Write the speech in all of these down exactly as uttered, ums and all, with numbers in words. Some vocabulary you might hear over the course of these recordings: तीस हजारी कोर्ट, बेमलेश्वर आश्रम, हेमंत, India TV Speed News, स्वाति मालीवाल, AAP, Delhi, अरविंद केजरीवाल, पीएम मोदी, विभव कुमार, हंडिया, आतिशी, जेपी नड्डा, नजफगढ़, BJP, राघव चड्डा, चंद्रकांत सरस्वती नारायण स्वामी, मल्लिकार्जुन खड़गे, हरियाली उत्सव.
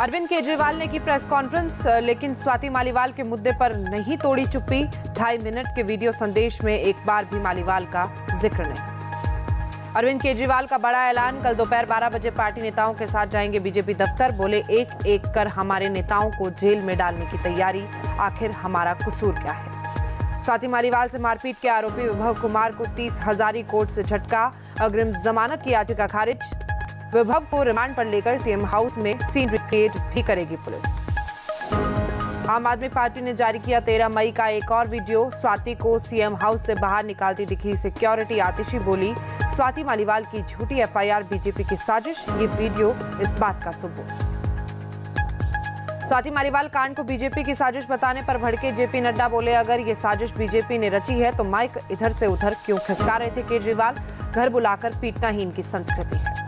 अरविंद केजरीवाल ने की press conference, लेकिन स्वाति मालीवाल के मुद्दे पर नहीं तोड़ी चुप्पी। ढाई मिनट के वीडियो संदेश में एक बार भी मालीवाल का जिक्र नहीं। अरविंद केजरीवाल का बड़ा ऐलान, कल दोपहर बारह बजे पार्टी नेताओं के साथ जाएंगे बीजेपी दफ्तर। बोले एक एक कर हमारे नेताओं को जेल में डालने की तैयारी, आखिर हमारा कसूर क्या है। स्वाति मालीवाल से मारपीट के आरोपी विभव कुमार को तीस हजारी कोर्ट से झटका, अग्रिम जमानत की याचिका खारिज। विभव को रिमांड पर लेकर सीएम हाउस में सीन रिक्रिएट भी करेगी पुलिस। आम आदमी पार्टी ने जारी किया तेरह मई का एक और वीडियो, स्वाति को सीएम हाउस से बाहर निकालती दिखी सिक्योरिटी। आतिशी बोली, स्वाति मालीवाल की झूठी एफ आई आर बीजेपी की साजिश, ये वीडियो इस बात का सबूत। स्वाति मालीवाल कांड को बीजेपी की साजिश बताने पर भड़के जेपी नड्डा। बोले, अगर ये साजिश बीजेपी ने रची है तो माइक इधर से उधर क्यों खिसका रहे थे केजरीवाल, घर बुलाकर पीटना ही इनकी संस्कृति है।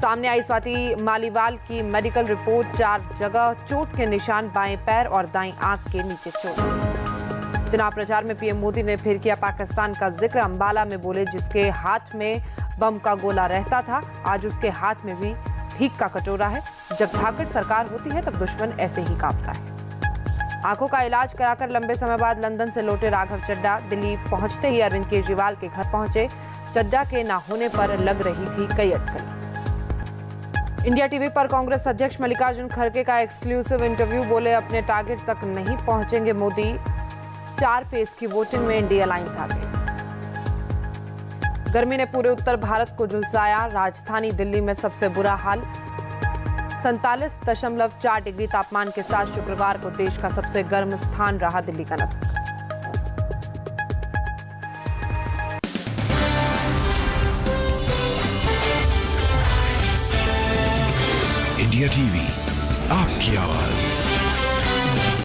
सामने आई स्वाति मालीवाल की मेडिकल रिपोर्ट, चार जगह चोट के निशान, बाएं पैर और दाईं आंख के नीचे चोट। चुनाव प्रचार में पीएम मोदी ने फिर किया पाकिस्तान का जिक्र। अम्बाला में बोले, जिसके हाथ में बम का गोला रहता था आज उसके हाथ में भी भीख का कटोरा है। जब ठाकरे सरकार होती है तब दुश्मन ऐसे ही कांपता है। आंखों का इलाज कराकर लंबे समय बाद लंदन से लौटे राघव चड्डा। दिल्ली पहुंचते ही अरविंद केजरीवाल के घर पहुंचे। चड्डा के ना होने पर लग रही थी कई अटकलें। इंडिया टीवी पर कांग्रेस अध्यक्ष मल्लिकार्जुन खड़गे का एक्सक्लूसिव इंटरव्यू। बोले, अपने टारगेट तक नहीं पहुंचेंगे मोदी। चार फेज की वोटिंग में इंडिया अलायंस आ गए। गर्मी ने पूरे उत्तर भारत को झुलसाया। राजधानी दिल्ली में सबसे बुरा हाल, सैंतालीस दशमलव चार डिग्री तापमान के साथ शुक्रवार को देश का सबसे गर्म स्थान रहा दिल्ली का नजफगढ़। इंडिया टीवी, आपकी आवाज।